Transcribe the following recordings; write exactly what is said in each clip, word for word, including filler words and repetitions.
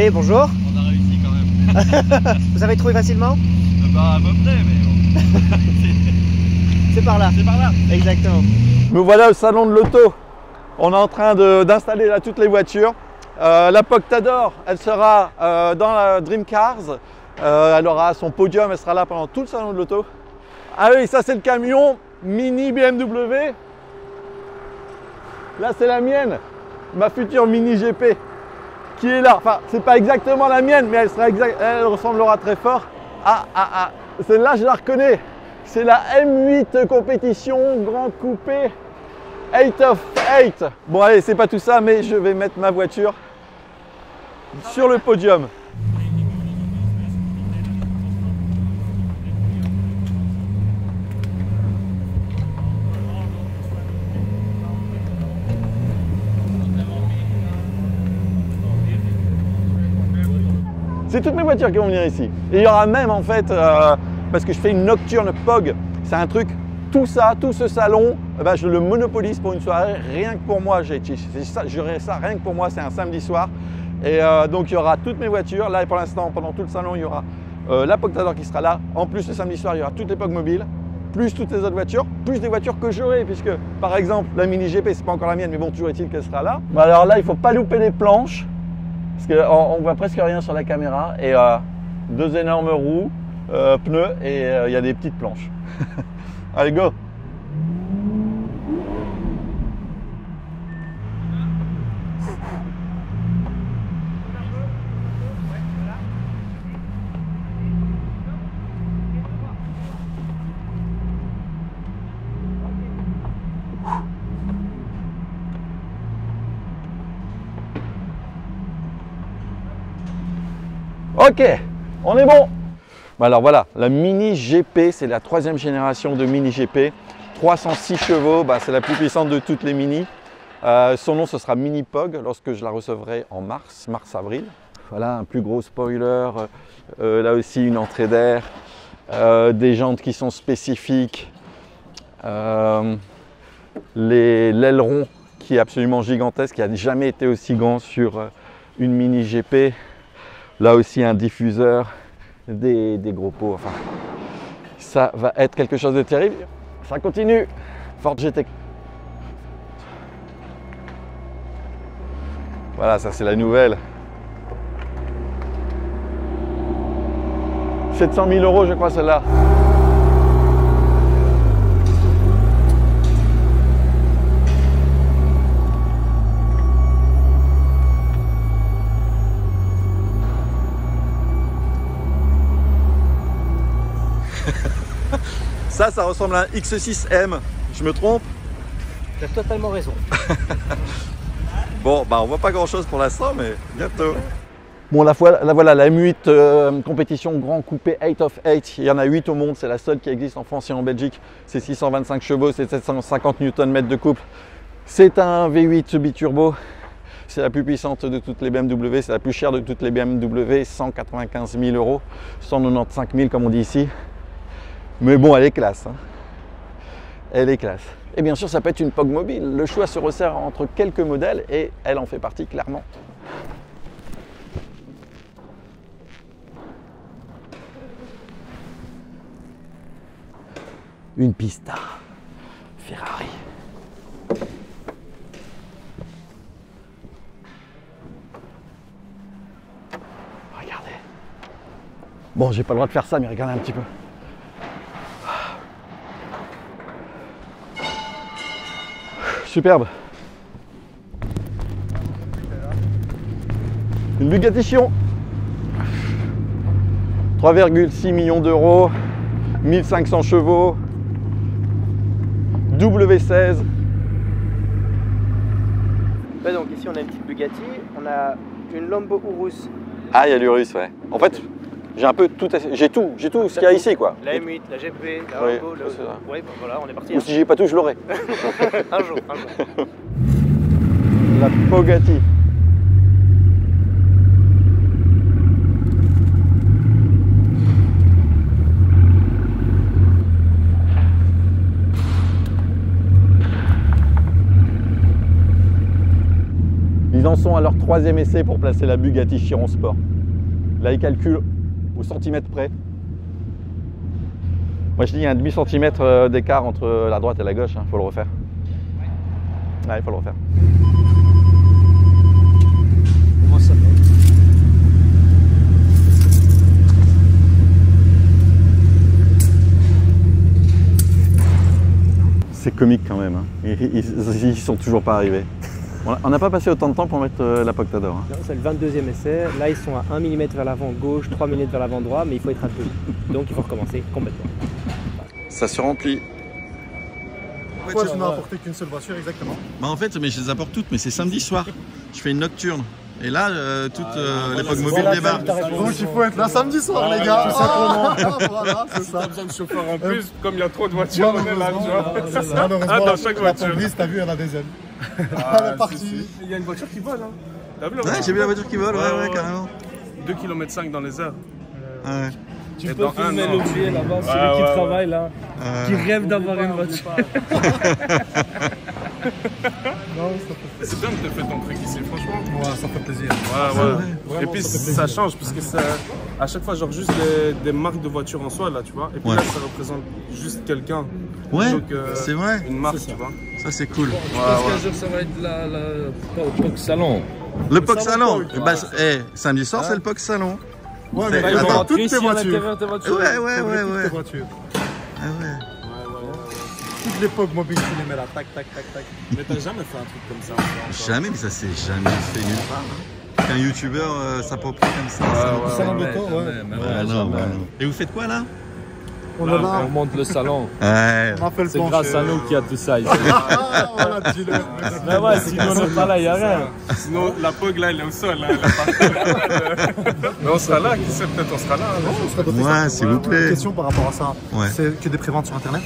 Et bonjour. On a réussi quand même. Vous avez trouvé facilement? Bah à peu près, mais bon. C'est par là. C'est par là. Exactement. Nous voilà au salon de l'auto. On est en train d'installer là toutes les voitures. Euh, la Pogtador, elle sera euh, dans la Dream Cars. Euh, elle aura son podium, elle sera là pendant tout le salon de l'auto. Ah oui, ça c'est le camion Mini B M W. Là c'est la mienne, ma future Mini G P qui est là. Enfin, c'est pas exactement la mienne, mais elle, sera exact... elle ressemblera très fort. Ah, ah, ah, celle-là je la reconnais. C'est la M huit Competition Gran Coupe eight of eight. Bon allez, c'est pas tout ça, mais je vais mettre ma voiture sur le podium. C'est toutes mes voitures qui vont venir ici. Et il y aura même en fait, euh, parce que je fais une nocturne Pog, c'est un truc, tout ça, tout ce salon, eh ben, je le monopolise pour une soirée, rien que pour moi. J'ai ça, j'aurai ça rien que pour moi, c'est un samedi soir. Et euh, donc il y aura toutes mes voitures. Là, pour l'instant, pendant tout le salon, il y aura euh, la Pogtador qui sera là. En plus, le samedi soir, il y aura toutes les Pogmobile, plus toutes les autres voitures, plus des voitures que j'aurai, puisque par exemple, la Mini G P, c'est pas encore la mienne, mais bon, toujours est-il qu'elle sera là. Bah, alors là, il ne faut pas louper les planches. Parce qu'on ne voit presque rien sur la caméra, et euh, deux énormes roues, euh, pneus, et il euh, y a des petites planches. Allez, go! Ok, on est bon. Alors voilà, la Mini G P, c'est la troisième génération de Mini G P. trois cent six chevaux, bah, c'est la plus puissante de toutes les Mini. Euh, son nom, ce sera Mini Pog lorsque je la recevrai en mars, mars-avril. Voilà, un plus gros spoiler. Euh, là aussi, une entrée d'air. Euh, des jantes qui sont spécifiques. Euh, L'aileron qui est absolument gigantesque, qui n'a jamais été aussi grand sur une Mini G P. Là aussi un diffuseur, des, des gros pots, enfin ça va être quelque chose de terrible. Ça continue, Ford G T. Voilà, ça c'est la nouvelle. sept cent mille euros je crois celle-là. Ça, ça ressemble à un X six M. Je me trompe? Tu as totalement raison. Bon, bah on voit pas grand-chose pour l'instant, mais bientôt. Bon, la, fois, la voilà, la M huit euh, compétition Grand Coupé eight of eight. Il y en a huit au monde. C'est la seule qui existe en France et en Belgique. C'est six cent vingt-cinq chevaux, c'est sept cent cinquante newton-mètres de couple. C'est un V huit biturbo. C'est la plus puissante de toutes les B M W. C'est la plus chère de toutes les B M W. cent quatre-vingt-quinze mille euros, cent quatre-vingt-quinze mille comme on dit ici. Mais bon, elle est classe, hein. Elle est classe. Et bien sûr, ça peut être une Pogmobile. Le choix se resserre entre quelques modèles et elle en fait partie clairement. Une Pista, Ferrari. Regardez. Bon, j'ai pas le droit de faire ça, mais regardez un petit peu. Superbe. Une Bugatti Chiron. trois virgule six millions d'euros, mille cinq cents chevaux, W seize. Bah donc ici on a une petite Bugatti, on a une Lambo Urus. Ah, il y a l'Urus, ouais. En fait, j'ai un peu tout, j'ai tout, j'ai tout ce qu'il y a ici quoi. La M huit, la G P, la oui, Rambo, le... ouais, ben voilà, on est parti. Ou hein. Si j'ai pas tout, je l'aurai. un jour, un jour. La Pogatti. Ils en sont à leur troisième essai pour placer la Bugatti Chiron Sport. Là, ils calculent au centimètre près. Moi, je dis il y a un demi-centimètre d'écart entre la droite et la gauche, hein. Faut le refaire. Ouais, il faut le refaire. Comment ça va ? C'est comique quand même, hein. ils, ils, ils sont toujours pas arrivés. On n'a pas passé autant de temps pour mettre euh, la Pogtador. Hein. C'est le vingt-deuxième essai, là ils sont à un millimètre vers l'avant gauche, trois millimètres vers l'avant droit, mais il faut être un peu vite. Donc il faut recommencer complètement. Ça se remplit. En fait, voilà, je n'ai apporté qu'une seule voiture, exactement. Bah en fait, mais je les apporte toutes, mais c'est samedi soir. Je fais une nocturne. Et là, euh, toute euh, voilà, les Pogmobile débarque. Donc il faut être là samedi soir, ah, les gars. Ah, tout simplement. Voilà, c'est ça. T'as besoin de chauffeur en plus, comme il y a trop de voitures, on est là, tu vois. Malheureusement, ah, dans chaque la Pogmobile, t'as vu, elle a des ailes. Ah, elle est partie. Il y a une voiture qui vole, hein. T'as vu la voiture? Ouais, j'ai vu la voiture qui vole, ouais, ouais, carrément. deux virgule cinq kilomètres dans les airs. Ouais. Tu peux filmer l'objet là-bas, celui qui travaille là, qui rêve d'avoir une voiture. C'est bien que tu as fait ton truc ici, franchement. Ouais, ça fait plaisir. Ouais, ouais. Vraiment, et puis ça, ça change, parce que ça, à chaque fois, genre juste des, des marques de voitures en soi, là, tu vois. Et puis ouais, là, ça représente juste quelqu'un. Ouais, euh, c'est vrai. Une marque, tu vois. Ça, c'est cool. Je ouais, pense ouais. qu'un jour, ça va être la, la, le Pog Salon. Le, le Pog Salon, Pog, bah, ouais. Hey, samedi soir, ah, c'est le Pog Salon. Ouais, mais bah, attends, toutes tes voitures. Tes voitures. Ouais, ouais, ouais, ouais. Ah ouais. Toutes les Pogmobile, tu les mets là, tac, tac, tac, tac. Mais t'as jamais fait un truc comme ça encore. Jamais, mais ça s'est jamais fait nulle part. Hein. Qu'un youtubeur euh, s'approprie comme ça. Ouais, ça ouais, ouais, temps, ouais. Ouais, ouais, non, ouais. Et vous faites quoi là? On, là, là. on monte le salon. Ouais. C'est grâce à nous qu'il y a tout ça ici. Ah, voilà, dis-le. Mais ouais, sinon on n'est pas là, il n'y a rien. Sinon la Pog là, elle est au sol. Là, elle mais on sera là, qui sait, peut-être on sera là. Hein, oh, on sera ouais, s'il vous plaît. Une question par rapport à ça, ouais, c'est que des préventes sur internet?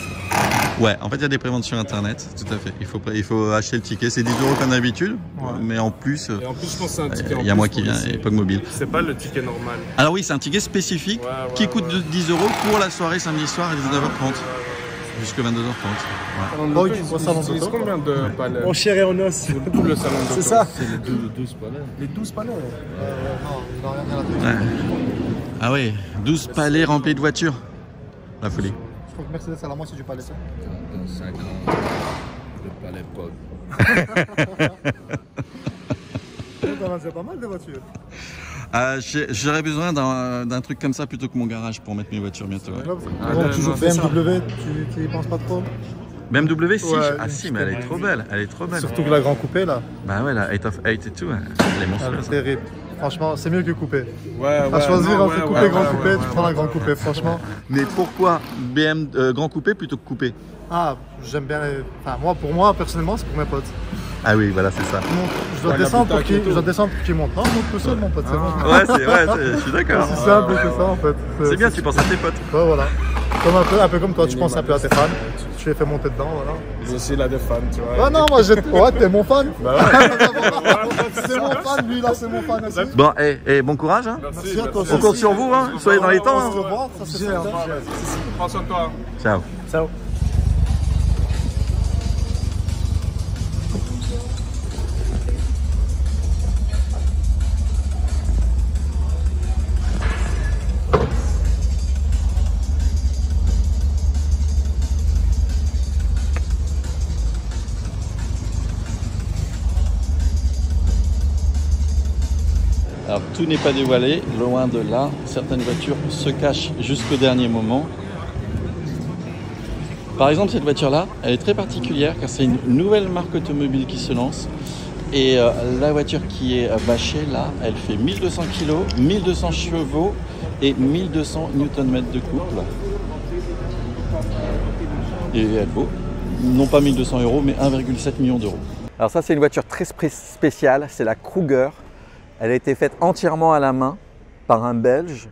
Ouais, en fait il y a des préventes sur internet, tout à fait. Il faut, il faut acheter le ticket, c'est dix euros comme d'habitude, ouais, mais en plus, et en plus je pense que c'est un ticket. Il y a moi qui viens et Pogmobile. C'est pas le ticket normal. Alors oui, c'est un ticket spécifique ouais, ouais, qui coûte ouais. dix euros pour la soirée samedi soir à dix-neuf heures trente, ah, ouais, jusqu'à vingt-deux heures trente. Ouais. On utilise combien de ouais. palais? En chair et en os. Tout le salon. C'est ça. C'est les douze palais. Les douze palais. Euh, non, il n'a rien à la tête. Ah oui, douze palais remplis de voitures. La folie. Je crois que Mercedes à la moitié du palais, ça. Dans cinq ans, le palais Pog. T'en as déjà pas mal de voitures. Euh, J'aurais besoin d'un truc comme ça plutôt que mon garage pour mettre mes voitures bientôt. Ouais. Ah, bon, toujours B M W, tu n'y penses pas trop? B M W, si. Ouais, ah si, mais elle est trop belle. Elle est trop belle. Surtout que la Grand Coupé, là. Bah ouais, la eight of eight et tout, elle est monstrueuse. Elle est terrible. Franchement, c'est mieux que coupé. Ouais, à ouais, choisir entre ouais, coupé, ouais, grand ouais, coupé, ouais, tu prends ouais, la grand coupé, ouais, franchement. Mais pourquoi B M euh, grand coupé plutôt que coupé? Ah, j'aime bien les... Enfin, moi, pour moi, personnellement, c'est pour mes potes. Ah oui, voilà, c'est ça. Donc, je, dois ouais, descendre pour qui, je dois descendre pour qu'ils montent. Non, monte tout seul, mon pote, c'est bon. Ouais, c'est vrai, ouais, je suis d'accord. C'est simple ouais, que ouais, ça, en fait. C'est bien, tu penses à tes potes. Ouais, voilà. Comme un, peu, un peu comme toi, tu penses un peu à tes fans, tu les fais monter dedans, voilà. Je suis là des fans, tu vois. Ah non, moi, je... ouais, t'es mon fan. Bah ouais. C'est mon fan, lui, là, c'est mon fan aussi. Bon, et, et bon courage, hein. Merci, merci. On compte sur vous, hein. Soyez dans les temps. On se revoit, ça c'est bien. Prends soin de toi. Ciao. Ciao. Alors, tout n'est pas dévoilé, loin de là. Certaines voitures se cachent jusqu'au dernier moment. Par exemple, cette voiture-là, elle est très particulière car c'est une nouvelle marque automobile qui se lance. Et euh, la voiture qui est bâchée, là, elle fait mille deux cents kilos, mille deux cents chevaux et mille deux cents newton-mètres de couple. Et elle vaut, non pas mille deux cents euros, mais un virgule sept million d'euros. Alors ça, c'est une voiture très spéciale, c'est la Krugger. Elle a été faite entièrement à la main par un Belge.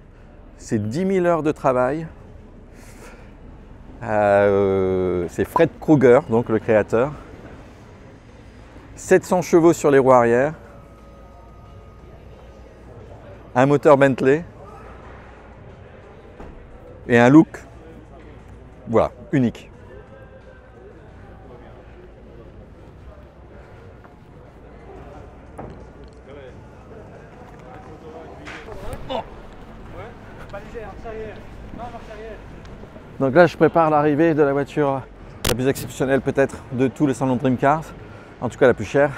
C'est dix mille heures de travail. Euh, c'est Fred Krugger, donc le créateur. sept cents chevaux sur les roues arrière. Un moteur Bentley. Et un look, voilà, unique. Donc là, je prépare l'arrivée de la voiture la plus exceptionnelle peut-être de tous les salons de Dream Cars, en tout cas la plus chère.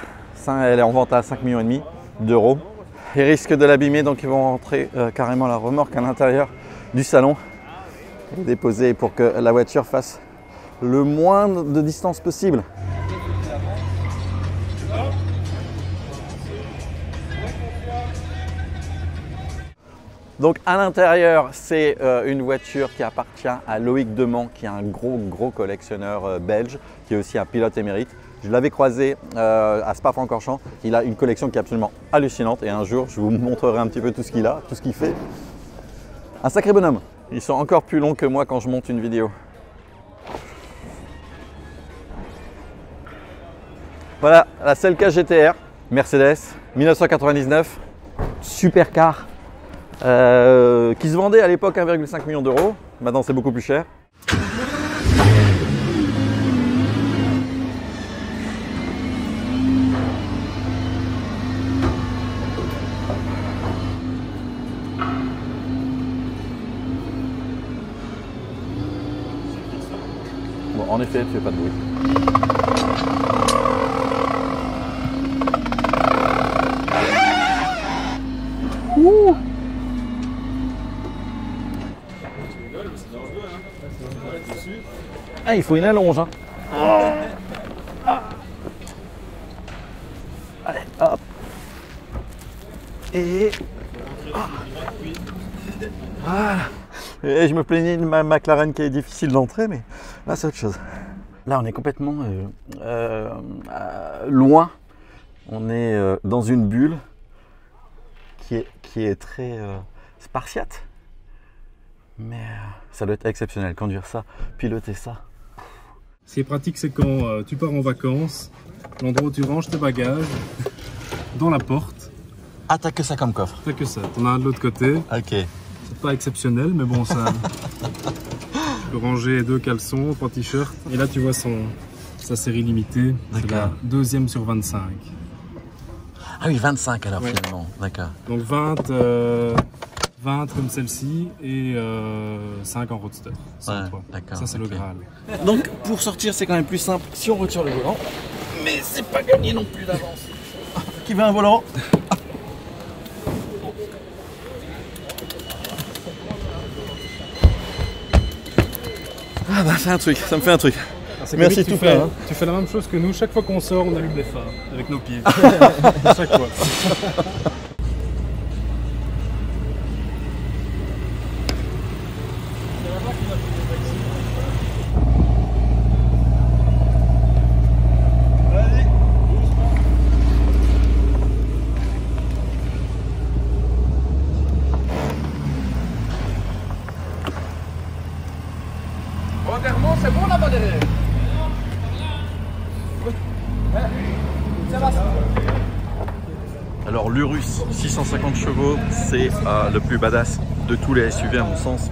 Elle est en vente à cinq virgule cinq millions d'euros. Ils risquent de l'abîmer, donc ils vont rentrer euh, carrément la remorque à l'intérieur du salon et déposer pour que la voiture fasse le moins de distance possible. Donc à l'intérieur, c'est euh, une voiture qui appartient à Loïc Demand, qui est un gros gros collectionneur euh, belge, qui est aussi un pilote émérite. Je l'avais croisé euh, à Spa-Francorchamps. Il a une collection qui est absolument hallucinante et un jour, je vous montrerai un petit peu tout ce qu'il a, tout ce qu'il fait. Un sacré bonhomme. Ils sont encore plus longs que moi quand je monte une vidéo. Voilà, la C L K G T R, Mercedes, mille neuf cent quatre-vingt-dix-neuf, supercar. Euh, qui se vendait à l'époque un virgule cinq million d'euros, maintenant c'est beaucoup plus cher. Bon, en effet, tu fais pas de bruit. Ah, il faut une allonge, hein. Oh. Ah. Allez, hop. Et... Ah. Voilà. Et je me plaignais de ma McLaren qui est difficile d'entrer, mais là c'est autre chose. Là on est complètement euh, euh, euh, loin. On est euh, dans une bulle qui est, qui est très euh, spartiate. Mais euh, ça doit être exceptionnel, conduire ça, piloter ça. Ce qui est pratique, c'est quand euh, tu pars en vacances, l'endroit où tu ranges tes bagages, dans la porte. Ah, t'as que ça comme coffre? T'as que ça, t'en as un de l'autre côté. Ok. C'est pas exceptionnel, mais bon, ça... Tu peux ranger deux caleçons, trois t-shirts. Et là, tu vois son, sa série limitée, c'est la deuxième sur vingt-cinq. Ah oui, vingt-cinq alors, ouais. Finalement, d'accord. Donc vingt... Euh... vingt comme celle-ci et euh, cinq en roadster. Ouais, ça c'est okay. Le Graal. Donc pour sortir c'est quand même plus simple si on retire le volant, mais c'est pas gagné non plus d'avance. Qui veut un volant? Ah bah c'est un truc, ça me fait un truc. Merci tout plein. Hein. Tu fais la même chose que nous, chaque fois qu'on sort on allume les phares avec nos pieds. Chaque fois. C'est bon là-bas derrière. Alors l'Urus six cent cinquante chevaux, c'est euh, le plus badass de tous les S U V à mon sens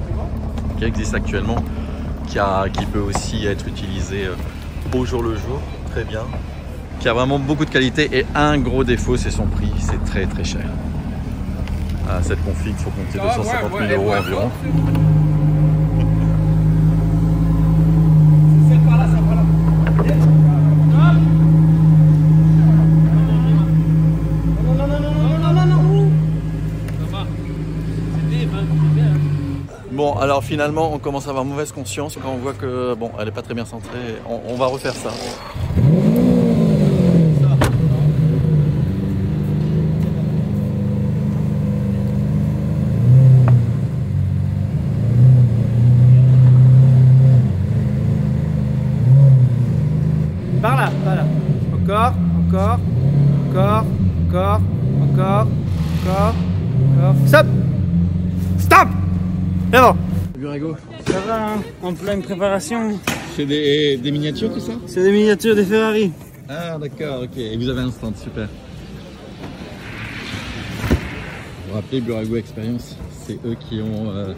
qui existe actuellement, qui, a, qui peut aussi être utilisé euh, au jour le jour, très bien, qui a vraiment beaucoup de qualité et un gros défaut c'est son prix, c'est très très cher. Euh, cette config, il faut compter deux cent cinquante mille euros environ. Bon, alors finalement, on commence à avoir mauvaise conscience quand on voit que, bon, elle n'est pas très bien centrée. On, on va refaire ça. Par là, par là. Encore, encore, encore, encore, encore, encore, encore. Stop! Stop! Bon. Burago. Ça va, hein, en pleine préparation. C'est des, des miniatures tout ça? C'est des miniatures des Ferrari. Ah d'accord, ok. Et vous avez un stand, super. Vous vous rappelez Burago Experience? C'est eux qui ont euh,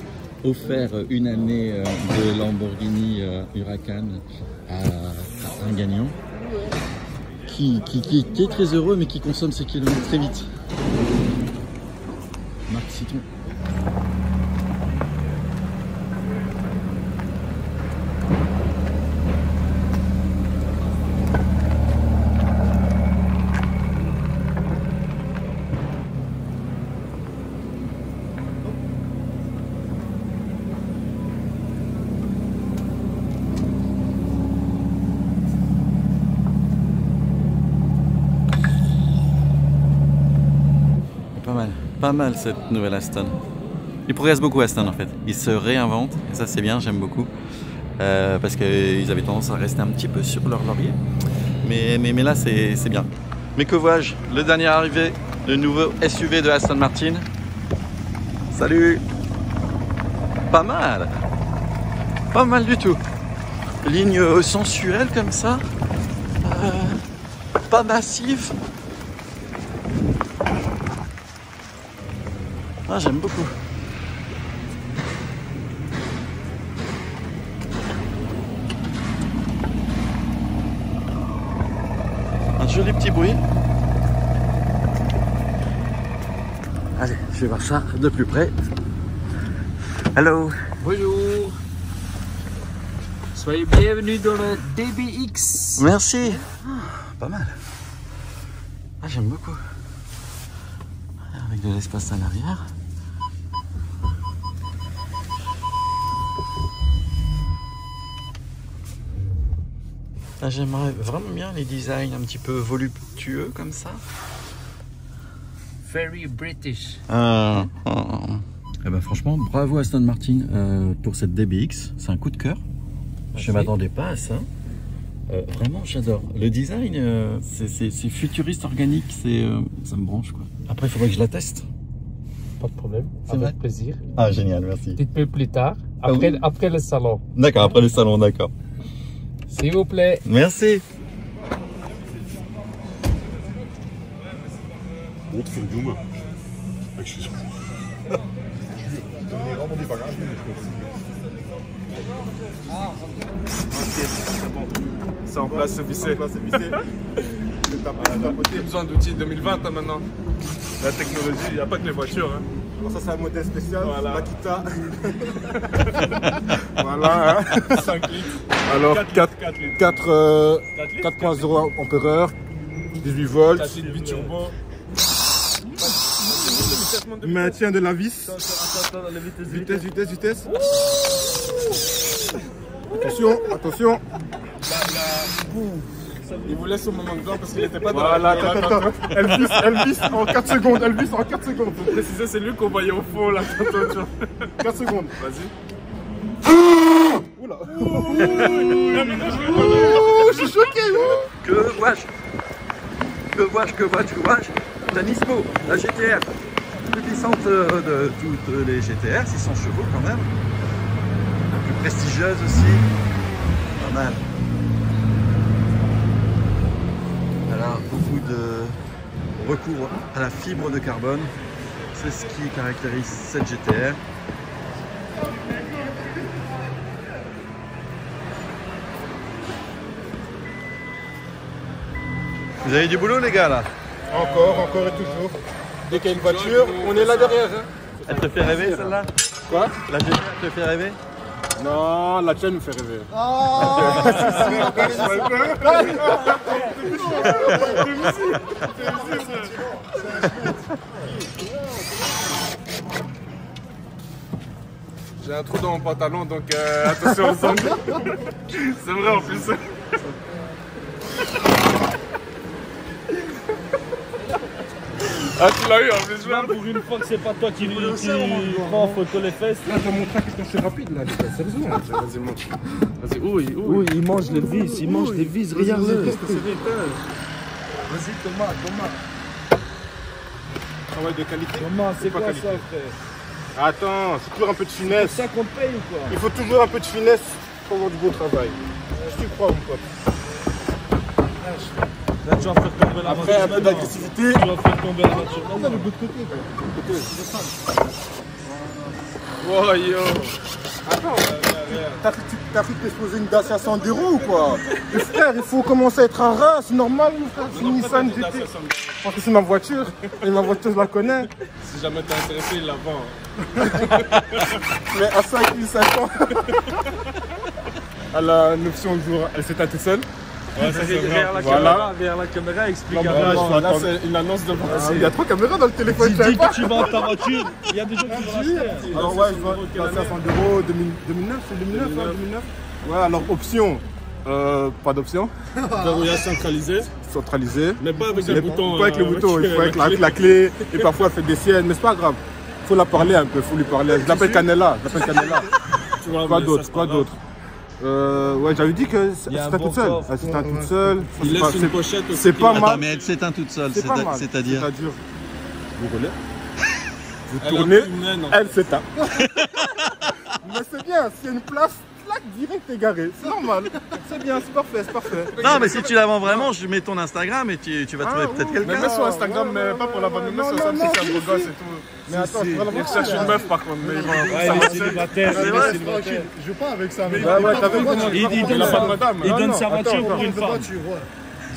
offert une année euh, de Lamborghini euh, Huracan à, à un gagnant qui, qui, qui, qui est très heureux mais qui consomme ses kilomètres très vite. Marc Citon. pas mal cette nouvelle Aston. Ils progressent beaucoup Aston en fait, ils se réinventent, et ça c'est bien, j'aime beaucoup, euh, parce qu'ils avaient tendance à rester un petit peu sur leur laurier, mais, mais, mais là c'est bien. Mais que vois-je? Le dernier arrivé, le nouveau S U V de Aston Martin. Salut! Pas mal! Pas mal du tout! Ligne sensuelle comme ça, euh, pas massive. Ah, j'aime beaucoup. Un joli petit bruit. Allez, je vais voir ça de plus près. Hello. Bonjour. Soyez bienvenue dans le D B X. Merci. Ah, pas mal. Ah, j'aime beaucoup. Avec de l'espace à l'arrière. Ah, j'aimerais vraiment bien les designs un petit peu voluptueux comme ça. Very British. Euh, euh, eh ben franchement, bravo Aston Martin euh, pour cette D B X. C'est un coup de cœur. Merci. Je ne m'attendais pas à ça. Euh, vraiment, j'adore. Le design, euh, c'est futuriste, organique. C'est, euh, ça me branche quoi. Après, il faudrait que je la teste. Pas de problème. C'est avec plaisir. Ah génial, merci. Petite peu plus tard, après, ah oui. Après le salon. D'accord, après le salon, d'accord. S'il vous plaît. Merci. C'est en place, c'est vissé. T'as besoin d'outils deux mille vingt maintenant. La technologie, il n'y a pas que les voitures. Hein. Bon, ça, c'est un modèle spécial, voilà. Makita. Voilà, hein. cinq litres. Alors, quatre virgule zéro ampéreurs, dix-huit volts. quatre litres huit turbo. Maintien de la vis. Attends, attends, vitesse, vitesse, vitesse, vitesse. vitesse. Attention, attention. Il vous laisse au moment de blanc parce qu'il n'était pas dans voilà, la attends, attends. Elvis, Elvis en quatre secondes, Elvis en quatre secondes. Pour préciser, c'est lui qu'on voyait au fond là. quatre secondes. Vas-y. Oula. Je suis choqué. Ouh. Que vois-je? Que vois-je, que vois-je, que vois-je? La Nisbo, la G T R, la plus puissante de toutes les G T R, six cents chevaux quand même. La plus prestigieuse aussi. Pas mal. Alors, beaucoup de recours à la fibre de carbone, c'est ce qui caractérise cette G T R. Vous avez du boulot les gars là? Encore, encore et toujours. Dès qu'il y a une voiture, on est là derrière. Hein. Elle te fait rêver celle-là? Quoi? La G T R te fait rêver? Non, la tienne me fait rêver. Oh, j'ai un trou dans mon pantalon, donc euh, attention aux angles. C'est vrai en plus. Ah, tu l'as eu en plus, là. Pour une fois que c'est pas toi qui lui prend en photo les fesses. Là, je vais montrer que c'est rapide, là, les gars, sérieusement. Vas-y, montre. Vas-y, oui, oui. Il mange les vis, il mange les vis, regarde-le. Qu'est-ce que c'est vite. Vas-y, Thomas, Thomas. Travail de qualité. Thomas, c'est quoi ça, frère? Attends, c'est toujours un peu de finesse. C'est ça qu'on paye ou quoi? Il faut toujours un peu de finesse pour avoir du bon travail. Je te crois, mon pote. Là, tu vas faire tomber la voiture. Après, un peu d'agressivité. Tu vas faire tomber la voiture. Non, non, le bout de côté, quoi. Le côté, c'est ça. Wow, yo. Attends, t'as fait t'exposer une Dacia Sandero ou quoi? Mais frère, il faut commencer à être un rat, c'est normal, mon frère. C'est une Nissan G T. Je pense que c'est ma voiture, et ma voiture, je la connais. Si jamais t'es intéressé, il la vend. Mais à cinq mille cinq cents. Elle a une option de jour, elle s'éteint toute seule. Ouais, ça c'est derrière la caméra, derrière la caméra, explique à moi. Là, c'est une annonce de voiture. Il y a trois caméras dans le téléphone. Tu dis que tu vends ta voiture, il y a des gens qui vont acheter. Alors ouais, je vends cinq cents euros, deux mille neuf, c'est deux mille neuf. Ouais, alors option, pas d'option. Verrouillage centralisé. centralisée. Mais pas avec le bouton. Pas avec le bouton, il faut avec la, la clé. Et parfois, elle fait des siennes, mais c'est pas grave. Il faut la parler un peu, il faut lui parler. Je l'appelle Canela. Je l'appelle Canela. Quoi d'autre, quoi d'autre? Euh, ouais, j'avais dit que c'est un toute seule. C'est un toute seule. Il laisse une pochette aussi. C'est pas mal. Mais c'est un toute seule, c'est-à-dire. C'est-à-dire. Vous connaissez? Vous tournez. Elle s'éteint. Mais c'est bien, s'il y a une place. Direct égaré, c'est normal, c'est bien, c'est parfait, c'est parfait. Non, mais si tu la vends vraiment, je mets ton Instagram et tu, tu vas trouver ah, peut-être oui, quelqu'un. Mais mets sur Instagram, ouais, mais ouais, pas pour la vendre, mais sur Instagram, c'est un gros gosse et tout. Mais attends, il recherche une meuf par contre, mais il va. Je joue pas avec ça, mais il donne sa voiture pour une femme.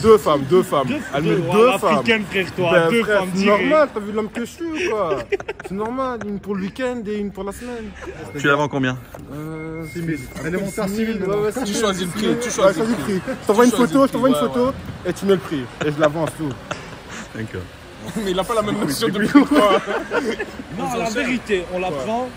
Deux femmes, deux femmes. Elle met deux femmes. Africaine, frère, toi, deux femmes. C'est normal, t'as vu l'homme que je suis ou quoi? C'est normal, une pour le week-end et une pour la semaine. Tu la vends combien? six mille. Elle est montée à six mille. Tu choisis le prix. Tu choisis le prix. Je t'envoie une photo, je t'envoie une photo et tu mets le prix. Et je la vends tout. D'accord. Mais il n'a pas la même notion de prix. Non, la vérité, on la prend.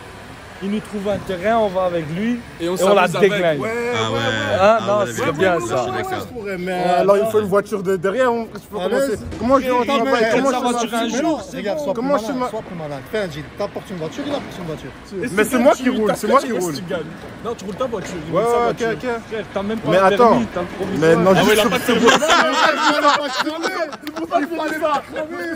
Il nous trouve un terrain, on va avec lui et on, et on la déglingue. Ouais, ah ouais, ouais. Ah, ah, non, c'est bien ça. Ouais, mais alors il faut une voiture de derrière, on peut commencer. Comment je voiture un jour? Regarde, sois plus malin, sois plus malin. Fais un Gilles, t'apportes une voiture, il apporte une voiture. Mais c'est moi qui roule, c'est moi qui roule. Non, tu roules ta voiture. Ouais, ok, ok. Frère, t'as même pas le permis, t'as le promis. Mais non, je suis pas de voiture.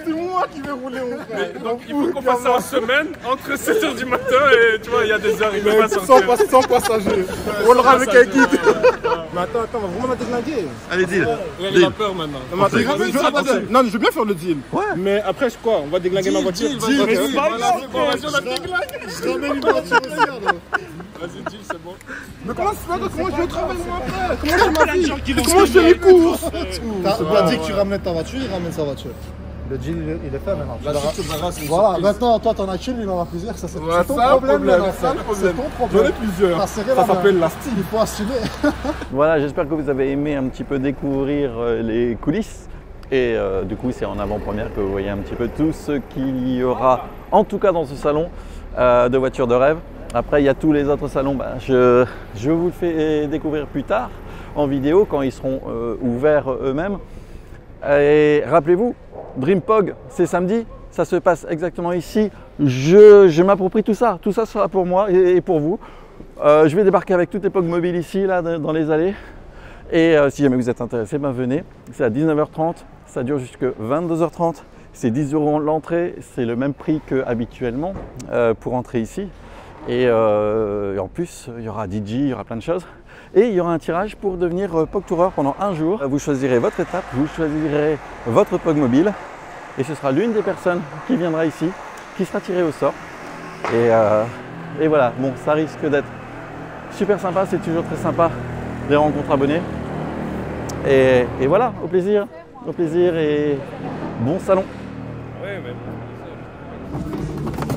C'est moi qui vais rouler, mon frère. Donc il faut qu'on passe en semaine, entre sept heures du matin et... il y a des heures, il peut pas sortir. Sans passagers. On l'aura avec un guide. Mais attends, attends, on va vraiment la déglinguer. Allez, deal. Il a peur maintenant. Non, je veux bien faire le deal. Mais après, quoi? On va déglinguer ma voiture. Mais c'est pas grave, on la déglingue. Je ramène une voiture de merde. Vas-y, deal, c'est bon. Mais comment c'est pas? Comment je vais au travail après? Comment je fais ma vie? Comment je fais mes courses? On a dit que tu ramènes ta voiture, il ramène sa voiture. Le deal, il est fait maintenant. La la... Voilà, maintenant toi t'en as qu'une, il en a plusieurs, ça c'est ouais, ton, ton problème. C'est ton problème. J'en ai plusieurs. Ah, ça s'appelle la style. Il faut assumer. Voilà, j'espère que vous avez aimé un petit peu découvrir les coulisses. Et euh, du coup, c'est en avant-première que vous voyez un petit peu tout ce qu'il y aura, en tout cas dans ce salon euh, de voitures de rêve. Après, il y a tous les autres salons. Bah, je, je vous le fais découvrir plus tard en vidéo quand ils seront euh, ouverts eux-mêmes. Et rappelez-vous, Dream Pog, c'est samedi, ça se passe exactement ici. Je, je m'approprie tout ça, tout ça sera pour moi et, et pour vous. Euh, je vais débarquer avec toutes les Pogmobile ici, là, dans les allées. Et euh, si jamais vous êtes intéressé, ben, venez. C'est à dix-neuf heures trente, ça dure jusqu'à vingt-deux heures trente. C'est dix euros l'entrée, c'est le même prix qu'habituellement euh, pour entrer ici. Et, euh, et en plus, il y aura D J, il y aura plein de choses. Et il y aura un tirage pour devenir euh, Pogtoureur pendant un jour. Vous choisirez votre étape, vous choisirez votre Pogmobile. Et ce sera l'une des personnes qui viendra ici, qui sera tirée au sort. Et, euh, et voilà, bon, ça risque d'être super sympa. C'est toujours très sympa des rencontres abonnées. Et, et voilà, au plaisir. Au plaisir et bon salon. Oui, mais...